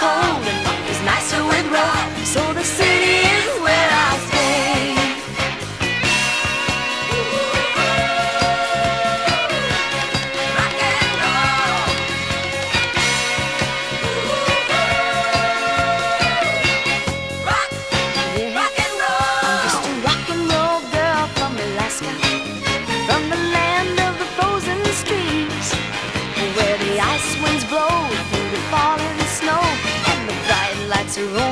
cold is nicer with rock. So the city is where I stay. Rock and roll. Rock, yeah. Rock and roll. I'm just a rock and roll girl from Alaska, from the land of the frozen streams, where the ice winds blow through the falling snow and the bright lights are on.